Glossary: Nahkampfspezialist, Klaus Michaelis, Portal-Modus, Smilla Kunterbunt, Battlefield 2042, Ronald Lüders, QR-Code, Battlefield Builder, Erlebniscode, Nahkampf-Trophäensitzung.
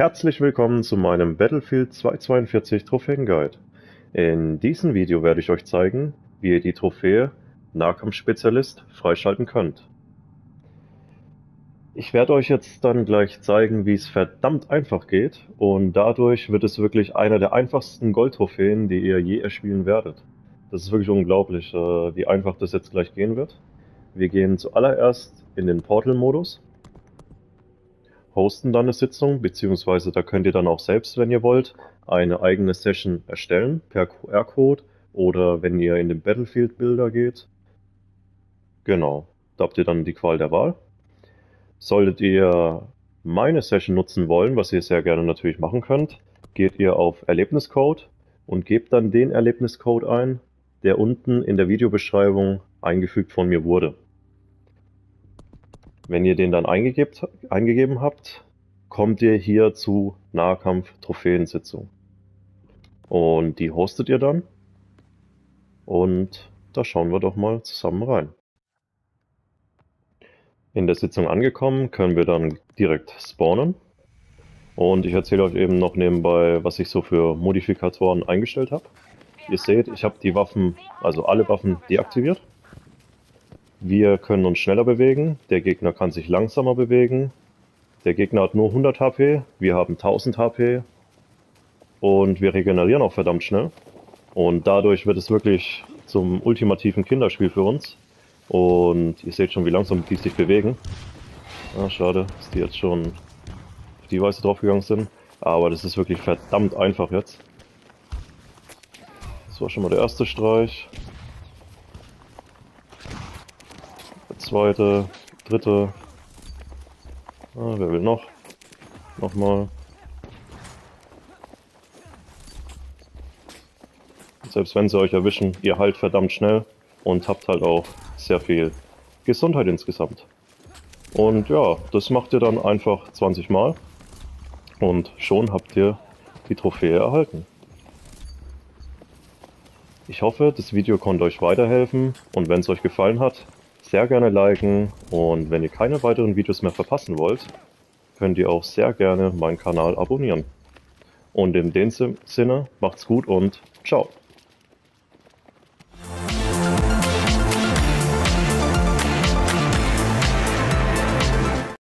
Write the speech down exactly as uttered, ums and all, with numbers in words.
Herzlich willkommen zu meinem Battlefield zweihundertzweiundvierzig Trophäen Guide. In diesem Video werde ich euch zeigen, wie ihr die Trophäe Nahkampfspezialist freischalten könnt. Ich werde euch jetzt dann gleich zeigen, wie es verdammt einfach geht, und dadurch wird es wirklich einer der einfachsten Goldtrophäen, die ihr je erspielen werdet. Das ist wirklich unglaublich, wie einfach das jetzt gleich gehen wird. Wir gehen zuallererst in den Portal-Modus. Hosten dann eine Sitzung, beziehungsweise da könnt ihr dann auch selbst, wenn ihr wollt, eine eigene Session erstellen per Q R-Code oder wenn ihr in den Battlefield Builder geht. Genau, da habt ihr dann die Qual der Wahl. Solltet ihr meine Session nutzen wollen, was ihr sehr gerne natürlich machen könnt, geht ihr auf Erlebniscode und gebt dann den Erlebniscode ein, der unten in der Videobeschreibung eingefügt von mir wurde. Wenn ihr den dann eingegeben habt, kommt ihr hier zu Nahkampf-Trophäensitzung. Und die hostet ihr dann. Und da schauen wir doch mal zusammen rein. In der Sitzung angekommen, können wir dann direkt spawnen. Und ich erzähle euch eben noch nebenbei, was ich so für Modifikatoren eingestellt habe. Ihr seht, ich habe die Waffen, also alle Waffen, deaktiviert. Wir können uns schneller bewegen, der Gegner kann sich langsamer bewegen, der Gegner hat nur hundert H P, wir haben tausend H P und wir regenerieren auch verdammt schnell. Und dadurch wird es wirklich zum ultimativen Kinderspiel für uns. Und ihr seht schon, wie langsam die sich bewegen. Ah, schade, dass die jetzt schon auf die Weise draufgegangen sind, aber das ist wirklich verdammt einfach jetzt. Das war schon mal der erste Streich. Zweite, dritte, ah, wer will noch, nochmal. Selbst wenn sie euch erwischen, ihr heilt verdammt schnell und habt halt auch sehr viel Gesundheit insgesamt. Und ja, das macht ihr dann einfach zwanzig Mal und schon habt ihr die Trophäe erhalten. Ich hoffe, das Video konnte euch weiterhelfen, und wenn es euch gefallen hat, sehr gerne liken, und wenn ihr keine weiteren Videos mehr verpassen wollt, könnt ihr auch sehr gerne meinen Kanal abonnieren. Und in dem Sinne, macht's gut und ciao!